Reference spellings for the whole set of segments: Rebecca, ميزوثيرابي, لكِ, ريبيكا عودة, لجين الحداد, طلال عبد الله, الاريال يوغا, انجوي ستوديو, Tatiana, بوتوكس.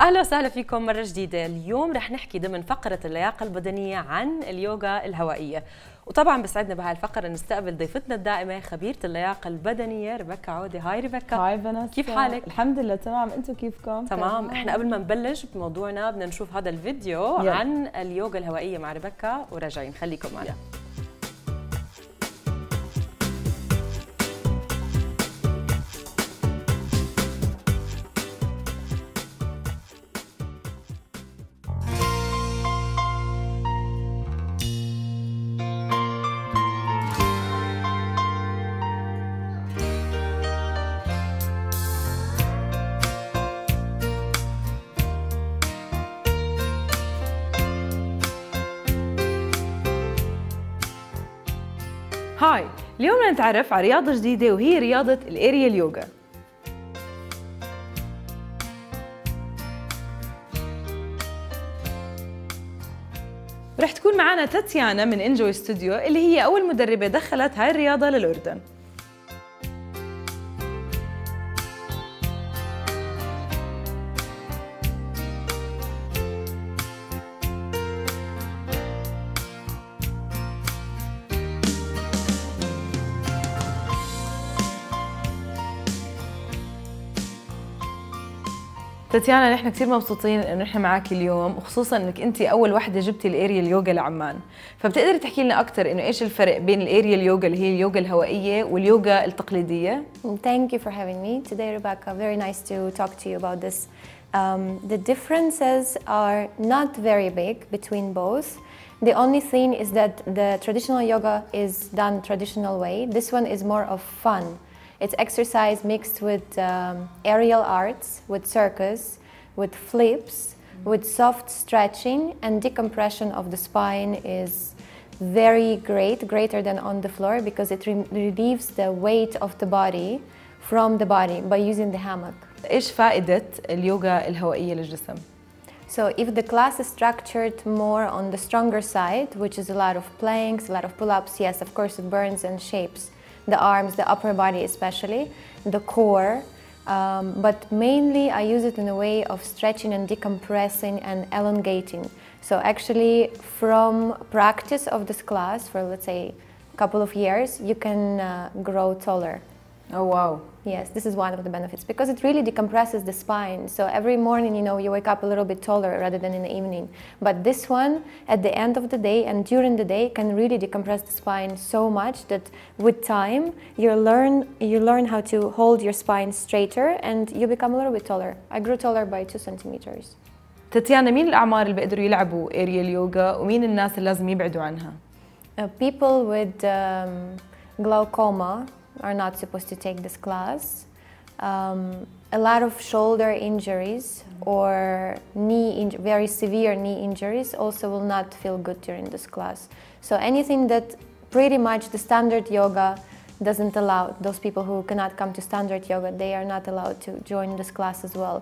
اهلا وسهلا فيكم مره جديده. اليوم رح نحكي ضمن فقره اللياقه البدنيه عن اليوغا الهوائيه، وطبعا بسعدنا بهالفقره نستقبل ضيفتنا الدائمه خبيره اللياقه البدنيه ريبيكا عودة. هاي ريبيكا. هاي بنات، كيف حالك؟ الحمد لله تمام، انتم كيفكم؟ تمام. احنا قبل ما نبلش بموضوعنا بدنا نشوف هذا الفيديو يلا. عن اليوغا الهوائيه مع ريبيكا وراجعين، خليكم معنا. هاي، اليوم بدنا نتعرف على رياضة جديدة وهي رياضة الأريال يوغا. رح تكون معنا تاتيانا من انجوي ستوديو اللي هي أول مدربة دخلت هاي الرياضة للأردن. تاتيانا، نحن كثير مبسوطين انه نحن معك اليوم، وخصوصا انك انت اول وحده جبتي الاريال يوغا لعمان، فبتقدري تحكي لنا اكثر انه ايش الفرق بين الاريال يوغا اللي هي اليوغا الهوائيه واليوغا التقليديه؟ Thank you for having me today, Rebecca. Very nice to talk to you about this. The differences are not very big between both. The only thing is that the traditional yoga is done traditional way. This one is more of fun. It's exercise mixed with aerial arts, with circus, with flips, with soft stretching, and decompression of the spine is very greater than on the floor, because it relieves the weight of the body from the body by using the hammock. إيش فائدة اليوغا الهوائية للجسم؟ So if the class is structured more on the stronger side, which is a lot of planks, a lot of pull-ups, yes, of course it burns and shapes the arms, the upper body especially, the core, but mainly I use it in a way of stretching and decompressing and elongating. So actually from practice of this class for let's say a couple of years, you can grow taller. Oh wow. Yes, this is one of the benefits because it really decompresses the spine. So every morning, you know, you wake up a little bit taller rather than in the evening. But this one, at the end of the day and during the day, can really decompress the spine so much that with time, you learn how to hold your spine straighter and you become a little bit taller. I grew taller by 2 centimeters. تاتيانا، مين الأعمار اللي بيقدروا يلعبوا أريال يوغا ومين الناس اللي لازم يبعدوا عنها؟ People with glaucoma are not supposed to take this class. A lot of shoulder injuries or very severe knee injuries also will not feel good during this class. So anything that pretty much the standard yoga doesn't allow, those people who cannot come to standard yoga, they are not allowed to join this class as well.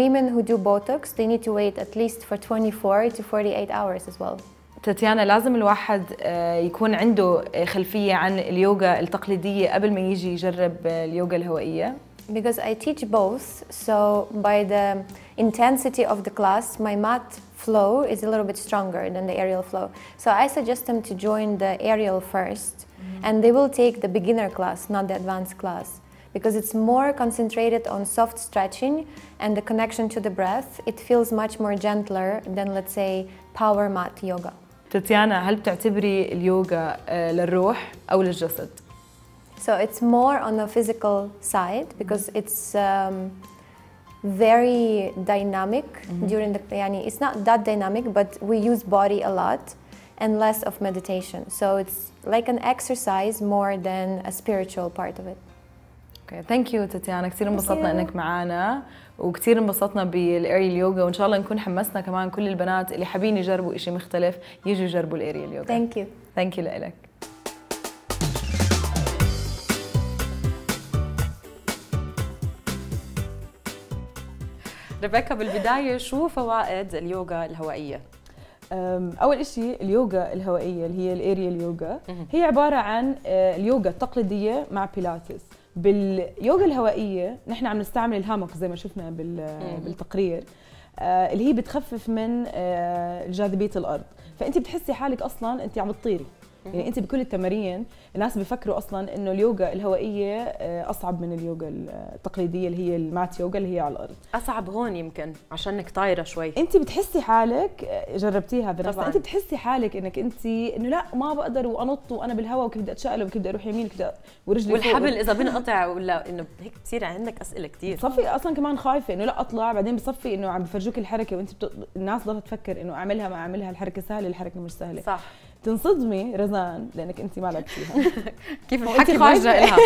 Women who do Botox, they need to wait at least for 24 to 48 hours as well. تاتيانا، لازم الواحد يكون عنده خلفية عن اليوغا التقليدية قبل ما يجي يجرب اليوغا الهوائية. Because I teach both, so by the intensity of the class, my mat flow is a little bit stronger than the aerial flow. So I suggest them to join the aerial first, and they will take the beginner class, not the advanced class. Because it's more concentrated on soft stretching and the connection to the breath, it feels much more gentler than, let's say, power mat yoga. تاتيانا، هل بتعتبري اليوغا للروح أو للجسد؟ So it's more on the physical side because it's very dynamic during the yani. It's not that dynamic, but we use body a lot and less of meditation. So it's like an exercise more than a spiritual part of it. Okay, thank you تاتيانا، كثير انبسطنا انك معنا وكثير انبسطنا بالاريال يوغا، وان شاء الله نكون حمسنا كمان كل البنات اللي حابين يجربوا شيء مختلف يجوا يجربوا الاريال يوغا. ثانك يو. ثانك يو لك. ريبيكا، بالبدايه شو فوائد اليوغا الهوائيه؟ أول إشي اليوغا الهوائية اللي هي الاريال يوغا هي عبارة عن اليوغا التقليدية مع بيلاتس. باليوغا الهوائية نحن عم نستعمل الهاموك زي ما شفنا بالتقرير، اللي هي بتخفف من جاذبيه الارض، فانت بتحسي حالك اصلا انت عم تطيري. يعني انت بكل التمارين الناس بفكروا اصلا انه اليوغا الهوائيه اصعب من اليوغا التقليديه اللي هي المات يوغا اللي هي على الارض. اصعب هون يمكن عشان انك طايره شوي. انت بتحسي حالك جربتيها بنفسك، انت بتحسي حالك انك انت انه لا ما بقدر وانط وانا بالهواء وكيف بدي اتشقلب وكيف بدي اروح يمين وكيف بدي ورجلي والحبل اذا بنقطع ولا انه هيك بتصير عندك اسئله كثير. بصفي اصلا كمان خايفه انه لا اطلع، بعدين بصفي انه عم بفرجوك الحركه وانت الناس ضلت تفكر انه اعملها ما اعملها، الحركه سهله الحركه مش سهله. صح. تنصدمي رزان لانك انت مالك فيها. كيف الحكي برجع لها؟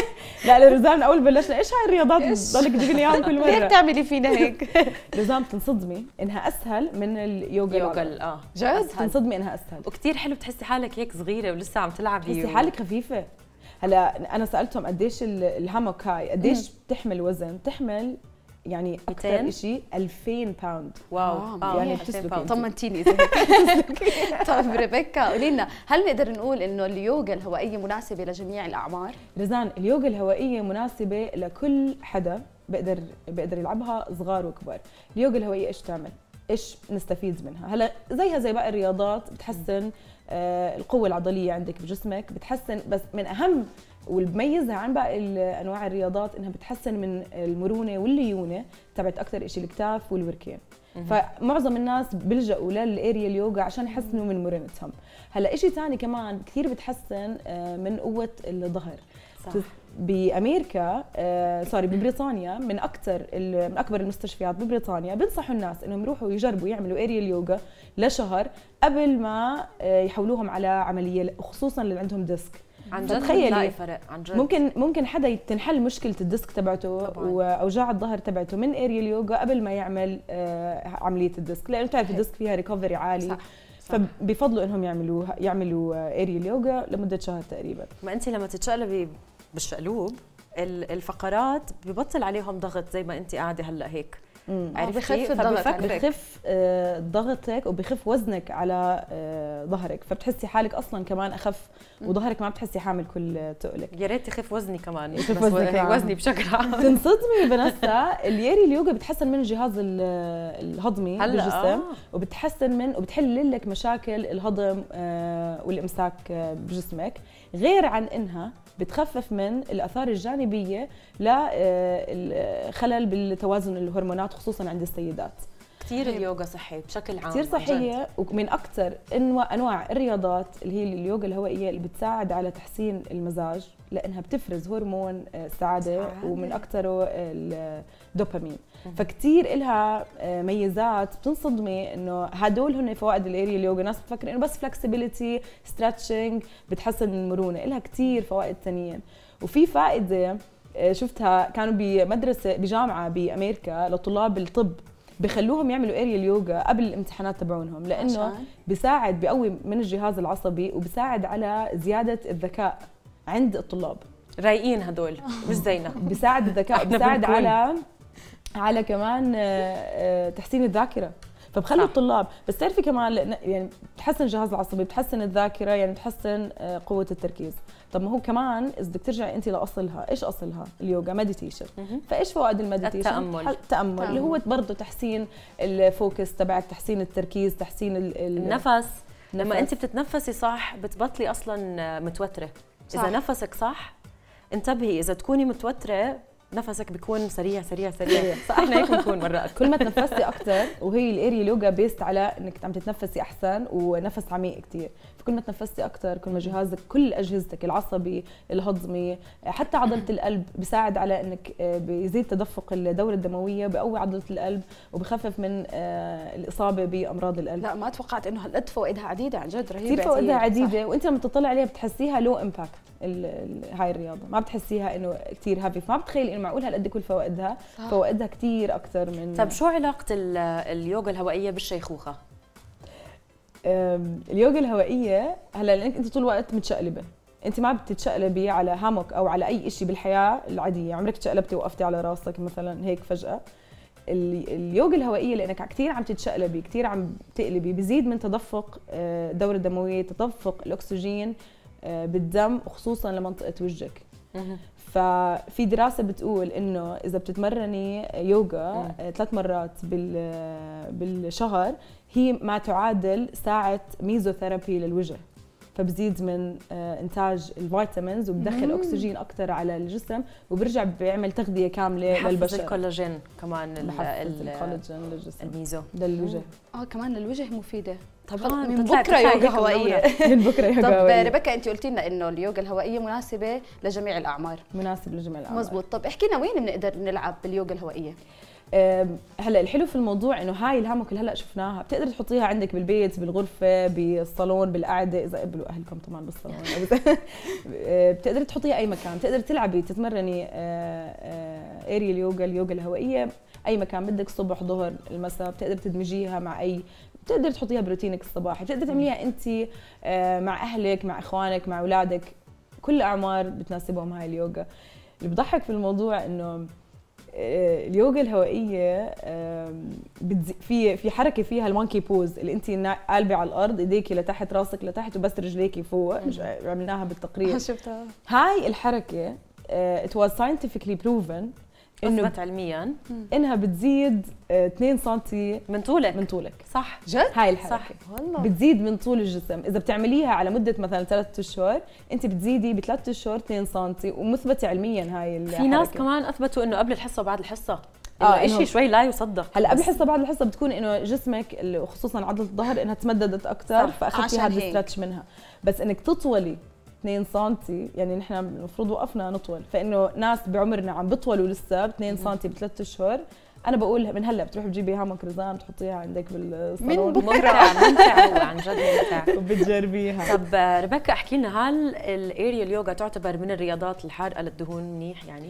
لا رزان اول بلشنا ايش هاي الرياضات بتضلك تجيبي لي اياهم كل مره؟ ليه بتعملي فينا هيك؟ رزان بتنصدمي انها اسهل من اليوغا. جد؟ بتنصدمي انها اسهل وكثير حلو، بتحسي حالك هيك صغيره ولسه عم تلعبي، بتحسي حالك خفيفه. هلا انا سالتهم قديش الهاموك هاي قديش بتحمل وزن؟ بتحمل يعني اكثر شيء 2000 باوند. واو يعني بتسلكي. طمنتيني اذا هيك. طيب ريبيكا قولي لنا، هل نقدر نقول انه اليوغا الهوائيه مناسبه لجميع الاعمار؟ رزان اليوغا الهوائيه مناسبه لكل حدا بقدر يلعبها، صغار وكبار. اليوغا الهوائيه ايش بتعمل؟ ايش نستفيد منها؟ هلا زيها زي باقي الرياضات بتحسن القوه العضليه عندك بجسمك، بتحسن بس من اهم واللي بميزها عن باقي انواع الرياضات انها بتحسن من المرونه والليونه تبعت اكثر شيء الكتاف والوركين. فمعظم الناس بيلجأوا للاريا اليوغا عشان يحسنوا من مرونتهم. هلا شيء ثاني كمان كثير بتحسن من قوه الظهر. صح. بامريكا سوري ببريطانيا من اكبر المستشفيات ببريطانيا بنصحوا الناس انهم يروحوا يجربوا يعملوا اريا اليوغا لشهر قبل ما يحولوهم على عمليه، خصوصا اللي عندهم ديسك. عن جد بتلاقي فرق، عن جد ممكن حدا تنحل مشكله الديسك تبعته واوجاع الظهر تبعته من اريا اليوغا قبل ما يعمل عمليه الديسك، لانه بتعرف الديسك فيها ريكفري عالي. صح. فبفضلوا انهم يعملوا اريا اليوغا لمده شهر تقريبا. ما انت لما تتشقلبي بالشقلوب الفقرات ببطل عليهم ضغط زي ما انت قاعده هلا هيك، عرفتي؟ بخف ضغطك وبخف وزنك على ظهرك، فبتحسي حالك اصلا كمان اخف وظهرك ما بتحسي حامل كل ثقلك. يا ريت يخف وزني كمان، يخف وزني بشكل عام. تنصدمي بنفسها. الياري اليوغا بتحسن من الجهاز الهضمي بالجسم وبتحسن من وبتحل لك مشاكل الهضم والامساك بجسمك، غير عن انها بتخفف من الاثار الجانبيه لخلل بالتوازن الهرمونات خصوصا عند السيدات. كثير اليوغا صحي بشكل عام، كثير صحيه ومن اكثر انواع الرياضات اللي هي اليوغا الهوائيه اللي بتساعد على تحسين المزاج لانها بتفرز هرمون السعاده ومن اكثره الدوبامين، فكثير لها ميزات. بتنصدمي انه هدول هن فوائد الاريا اليوغا. ناس بتفكر انه بس فلكسبيليتي ستريتشنج بتحسن المرونه، لها كثير فوائد ثانيه. وفي فائده شفتها كانوا بمدرسه بجامعه بامريكا لطلاب الطب بخلوهم يعملوا اريا اليوغا قبل الامتحانات تبعونهم لانه بيساعد بقوي من الجهاز العصبي وبساعد على زياده الذكاء عند الطلاب. رايقين هدول مش زينا. بساعد الذكاء بساعد على كمان تحسين الذاكره، فبخلوا الطلاب. بس تعرفي كمان يعني بتحسن الجهاز العصبي، بتحسن الذاكره، يعني بتحسن قوه التركيز. طب ما هو كمان اذا بدك ترجعي انت لاصلها، ايش اصلها؟ اليوغا مديتيشن. فايش فوائد المديتيشن؟ التامل اللي هو برضه تحسين الفوكس تبعك، تحسين التركيز، تحسين النفس. لما انت بتتنفسي صح بتبطلي اصلا متوتره. صح. اذا نفسك صح، انتبهي اذا تكوني متوتره نفسك بيكون سريع سريع سريع. صح. احنا هيك بنكون مرات. كل ما تنفستي اكثر، وهي الاريا اليوغا بيست على انك عم تتنفسي احسن ونفس عميق كثير، فكل ما تنفستي اكثر كل ما جهازك كل اجهزتك العصبي الهضمي حتى عضله القلب بيساعد على انك بيزيد تدفق الدوره الدمويه، بقوي عضله القلب وبخفف من الاصابه بامراض القلب. لا ما توقعت انه هالقد فوائدها عديده، عن جد رهيبه كثير فوائدها عديده. وانت لما تطلع عليها بتحسيها لو امباكت هاي الرياضه، ما بتحسيها انه كثير هافي، ما بتخيل معقول هالقد كل فوائدها. صح. فوائدها كثير اكثر من. طيب شو علاقه اليوغا الهوائيه بالشيخوخه؟ اليوغا الهوائيه هلا لانك انت طول الوقت متشقلبه، انت ما بتتشقلبي على هاموك او على اي شيء بالحياه العاديه، عمرك تشقلبتي وقفتي على راسك مثلا هيك فجاه. اليوغا الهوائيه لانك كثير عم تتشقلبي، كثير عم تقلبي، بزيد من تدفق الدوره الدمويه، تدفق الاكسجين بالدم وخصوصا لمنطقه وجهك. ففي دراسه بتقول انه اذا بتتمرني يوغا 3 مرات بالشهر هي ما تعادل ساعه ميزوثيرابي للوجه، فبزيد من انتاج الفيتامينز وبدخل اكسجين اكثر على الجسم وبرجع بيعمل تغذيه كامله للبشر. بحفز الكولاجين كمان، الكولاجين للجسم، الميزو للوجه، كمان للوجه مفيده طبعا. من بكره يوغا هوائيه. من بكره يوغا هوائيه. طب ريبيكا انت قلتي لنا انه اليوغا الهوائيه مناسبه لجميع الاعمار. مناسب لجميع الاعمار، مزبوط. طب احكي لنا وين بنقدر نلعب باليوغا الهوائيه؟ هلا الحلو في الموضوع انه هاي الهاموك اللي هلا شفناها بتقدر تحطيها عندك بالبيت، بالغرفه، بالصالون، بالقعده، اذا قبلوا اهلكم طبعا بالصالون. بتقدر تحطيها اي مكان، بتقدر تلعبي تتمرني ايريال يوغا، اليوغا الهوائيه اي مكان بدك، الصبح، ظهر، المساء، بتقدر تدمجيها مع اي، بتقدر تحطيها بروتينك الصباحي، بتقدر تعمليها انت مع اهلك، مع اخوانك، مع اولادك، كل اعمار بتناسبهم هاي اليوغا. اللي بضحك في الموضوع انه اليوغا الهوائيه في حركه فيها المونكي بوز، اللي انت قالبه على الارض، ايديكي لتحت، راسك لتحت، وبس رجليكي فوق. عملناها بالتقرير، شفتها هاي الحركه. it was scientifically proven اثبت علميا انها بتزيد 2 سم من طولك. من طولك، صح؟ جد؟ هاي الحركه صح والله بتزيد من طول الجسم. اذا بتعمليها على مده مثلا 3 اشهر، انت بتزيدي ب3 اشهر 2 سم، ومثبته علميا هاي الحركه. في ناس كمان اثبتوا انه قبل الحصه وبعد الحصه شيء شوي لا يصدق. هلا قبل الحصه بعد الحصه بتكون انه جسمك خصوصا عضله الظهر انها تمددت اكثر، فاخذتي هذا الستريتش منها. بس انك تطولي 2 سم، يعني نحن المفروض وقفنا نطول، فانه ناس بعمرنا عم بطولوا لسه ب 2 سم ب3 اشهر. انا بقول من هلا بتروحي بتجيبي هاموك رزان بتحطيها عندك بالصالون، من بكره ممتعه عن جد، ممتعه وبتجربيها. طب ريبيكا احكي لنا، هل الايريال يوغا تعتبر من الرياضات الحارقه للدهون منيح يعني؟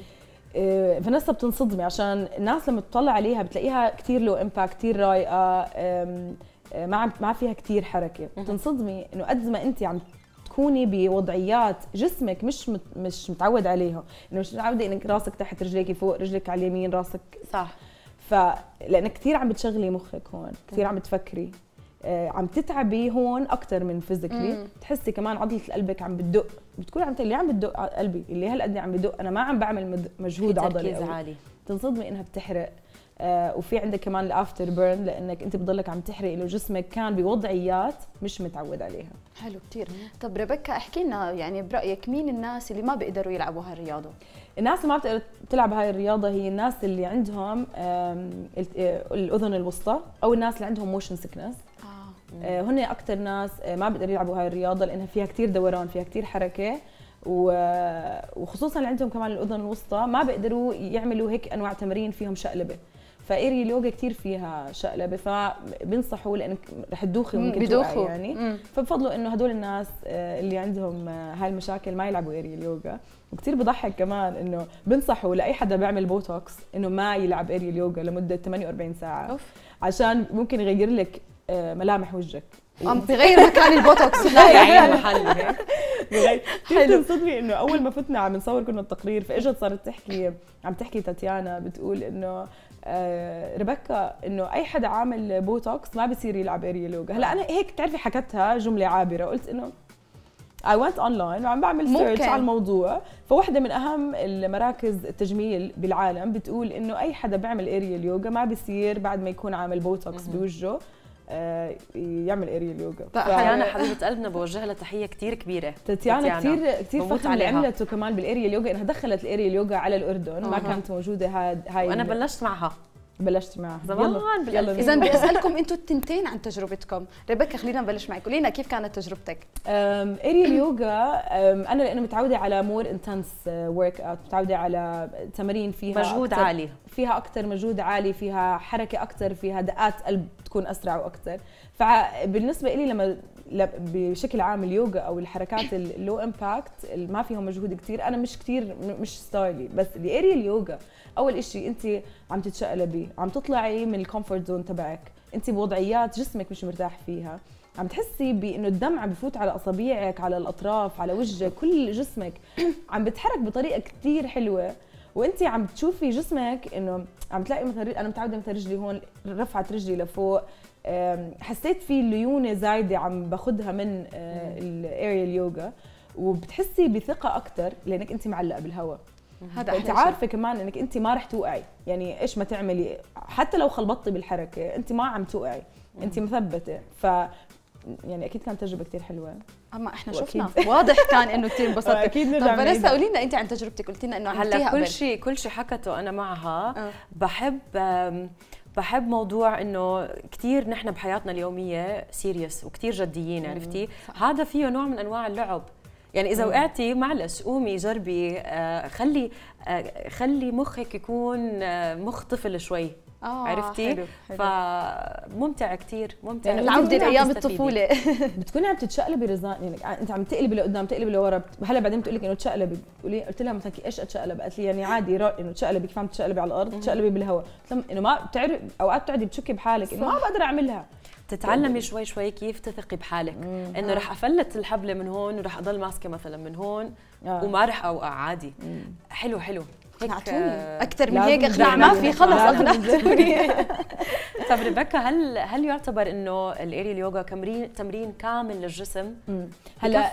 فنسا بتنصدمي، عشان الناس لما تطلع عليها بتلاقيها كثير لو امباكت، كثير رايقه، ما فيها كثير حركه. بتنصدمي انه قد ما انت عم تكوني بوضعيات جسمك مش متعود عليها، انه مش متعوده انك راسك تحت، رجليك فوق، رجلك على اليمين، راسك، صح؟ فلانك كثير عم بتشغلي مخك هون، كثير عم بتفكري، عم تتعبي هون اكثر من فيزيكلي. بتحسي كمان عضله قلبك عم بتدق، بتكون عم اللي عم بتدق قلبي، اللي هالقد عم بدق، انا ما عم بعمل مجهود عضلي عالي. تنصدمي انها بتحرق. وفي عندك كمان الافتر بيرن، لانك انت بضلك عم تحرقي لو جسمك كان بوضعيات مش متعود عليها. حلو كثير. طب ريبيكا احكي لنا، يعني برايك مين الناس اللي ما بيقدروا يلعبوا هاي الرياضه؟ الناس اللي ما بتقدر تلعب هاي الرياضه هي الناس اللي عندهم الاذن الوسطى، او الناس اللي عندهم موشن سيكنس. هن اكثر ناس ما بيقدروا يلعبوا هاي الرياضه، لانها فيها كثير دوران، فيها كثير حركه، وخصوصا اللي عندهم كمان الاذن الوسطى ما بيقدروا يعملوا هيك انواع تمرين فيهم شقلبه. فايري اليوغا كثير فيها شقلبه، فبنصحوا لانك رح تدوخي ممكن تدوخي يعني. فبفضلوا انه هدول الناس اللي عندهم هاي المشاكل ما يلعبوا ايري اليوغا. وكثير بضحك كمان انه بنصحوا لاي حدا بيعمل بوتوكس انه ما يلعب ايري اليوغا لمده 48 ساعه أوف. عشان ممكن يغير لك ملامح وجهك، عم تغير مكان البوتوكس. لا يا عيني محل هيك حلو. بتصدمي انه اول ما فتنا عم نصور كنا التقرير، فاجت صارت تحكي، عم تحكي تاتيانا بتقول انه ريبيكا انه اي حدا عامل بوتوكس ما بصير يلعب ايريال يوغا. هلا انا هيك بتعرفي حكتها جمله عابره، قلت انه I went online وعم بعمل سيرش على الموضوع، فواحدة من أهم المراكز التجميل بالعالم بتقول إنه أي حدا بيعمل ايريال يوغا ما بصير بعد ما يكون عامل بوتوكس بوجهه يعمل ايريال يوغا. تاتيانا حبيبه قلبنا، بوجه لها تحيه كثير كبيره. تاتيانا كثير فخمه اللي عملته كمان بالايريال يوغا، انها دخلت الايريال يوغا على الاردن، ما كانت موجوده هاي. وانا بلشت معها زمان بالألف. اذا بدي اسالكم انتم التنتين عن تجربتكم. ريبيكا خلينا نبلش معك، قولي لنا كيف كانت تجربتك؟ ايريال يوغا انا لانه متعوده على مور انتنس ورك اوت، متعوده على تمارين فيها مجهود عالي، فيها اكثر مجهود عالي، فيها حركه اكثر، فيها دقات قلب تكون اسرع واكثر. فبالنسبه لي لما بشكل عام اليوغا او الحركات اللو امباكت اللي ما فيهم مجهود كثير انا مش ستايلي. بس الايريال يوغا اول شيء انت عم تتشقلبي، عم تطلعي من الكومفورت زون تبعك، انت بوضعيات جسمك مش مرتاح فيها، عم تحسي بانه الدم عم بفوت على اصابيعك، على الاطراف، على وجهك، كل جسمك عم بتحرك بطريقه كثير حلوه، وانت عم تشوفي جسمك انه عم تلاقي مثلا انا متعوده مثلا رجلي هون، رفعت رجلي لفوق، حسيت في ليونه زايده عم باخذها من الايريال يوغا. وبتحسي بثقه اكثر لانك انت معلقه بالهواء. هذا انت عارفه كمان انك انت ما رح توقعي، يعني ايش ما تعملي حتى لو خلبطتي بالحركه انت ما عم توقعي، انت مثبته. ف يعني اكيد كانت تجربه كثير حلوه. اما احنا شفنا واضح كان انه كثير انبسطتي. اكيد نرجع. طب بس قولي لنا انت عن تجربتك، قلتي لنا انه هلا كل شيء حكته انا معها. بحب موضوع انه كثير نحن بحياتنا اليوميه سيريس وكثير جديين، عرفتي؟ هذا فيه نوع من انواع اللعب، يعني اذا وقعتي معلش قومي جربي، خلي مخك يكون مخ طفل شوي، عرفتي؟ حلو حلو. فممتع كثير، ممتع يعني العودة لايام الطفولة. بتكوني عم تتشقلبي رزان، يعني انت عم تقلبي لقدام تقلبي لورا، هلا بعدين بتقول لك انه تشقلبي، بتقولي قلت لها مثلا ايش اتشقلب؟ قالت لي يعني عادي انه تشقلبي، كيف عم تشقلبي على الارض؟ تشقلبي بالهواء، انه ما بتعرف اوقات بتقعدي بتشكي بحالك انه ما بقدر اعملها. تتعلمي شوي شوي كيف تثقي بحالك، انه رح افلت الحبلة من هون ورح اضل ماسكة مثلا من هون وما رح اوقع عادي. حلو حلو. اقنعتوني اكثر من هيك، اقناع ما في، خلص اقنعتوني. طب ريبيكا، هل يعتبر انه الاريال يوغا تمرين كامل للجسم؟ هلا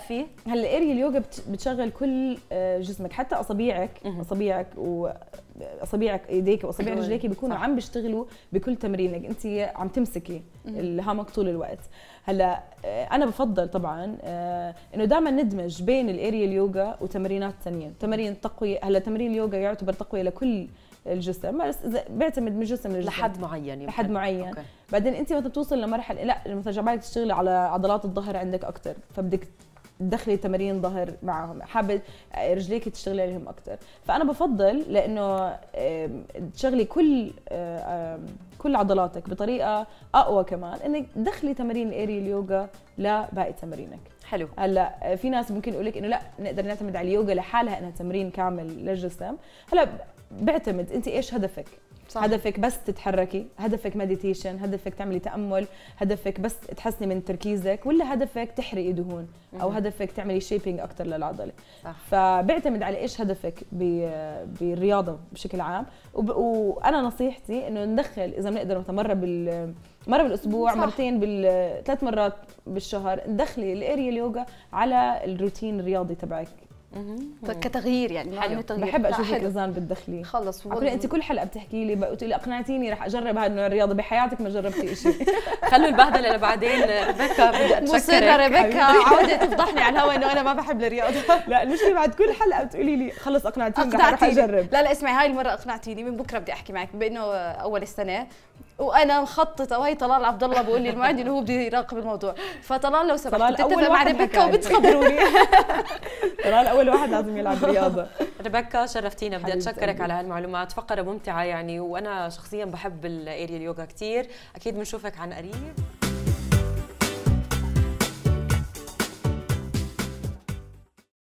الاريال يوغا بتشغل كل جسمك، حتى اصابيعك ايديك واصابع رجليك بيكونوا عم بيشتغلوا بكل تمرينك، انت عم تمسكي الهامك طول الوقت. هلا انا بفضل طبعا انه دائما ندمج بين الاريال يوغا وتمرينات ثانيه، تمارين تقويه. هلا تمرين اليوغا يعتبر تقويه لكل الجسم، بس بيعتمد من جسم لجسم لحد معين. بعدين انت مثلا بتوصل لمرحله لا مثلا جماعه تشتغلي على عضلات الظهر عندك اكثر، فبدك تدخلي تمارين ظهر معهم، حابه رجليك تشتغلي عليهم اكثر. فانا بفضل لانه تشغلي كل عضلاتك بطريقه اقوى، كمان انك تدخلي تمارين الاريال يوغا لباقي تمارينك. حلو. هلا في ناس ممكن يقول لك انه لا نقدر نعتمد على اليوغا لحالها انها تمرين كامل للجسم. هلا بعتمد انت ايش هدفك. صح. هدفك بس تتحركي، هدفك مديتيشن، هدفك تعملي تأمل، هدفك بس تحسني من تركيزك، ولا هدفك تحرقي دهون او هدفك تعملي شيبينج اكثر للعضله. فبيعتمد على ايش هدفك بالرياضه بشكل عام. وانا نصيحتي انه ندخل اذا بنقدر مره بالاسبوع، صح. مرتين ثلاث مرات بالشهر ندخلي الاريال يوغا على الروتين الرياضي تبعك كتغيير، يعني حلو. بحب اشوفك رزان بتدخلي خلص والله. انت كل حلقه بتحكي لي بقولي لي اقنعتيني رح اجرب هذا النوع الرياضه، بحياتك ما جربتي شيء. خلوا البهدله لبعدين. ريبيكا بدي اتشكرك، مصيره ريبيكا عودة تفضحني على الهوا انه انا ما بحب الرياضه. لا المشكله بعد كل حلقه بتقولي لي خلص اقنعتيني رح اجرب. لا اسمعي، هاي المره اقنعتيني، من بكره بدي احكي معك بانه اول السنه وانا مخططه، وهي طلال عبد الله بقول لي الموعد اللي هو بده يراقب الموضوع، فطلال لو سمحت تتفق مع ريبيكا وبتخبروني. طلال اول واحد لازم يلعب رياضه. ريبيكا شرفتينا، بدي اتشكرك على هالمعلومات، فقره ممتعه يعني، وانا شخصيا بحب الاريال يوغا كثير، اكيد بنشوفك عن قريب.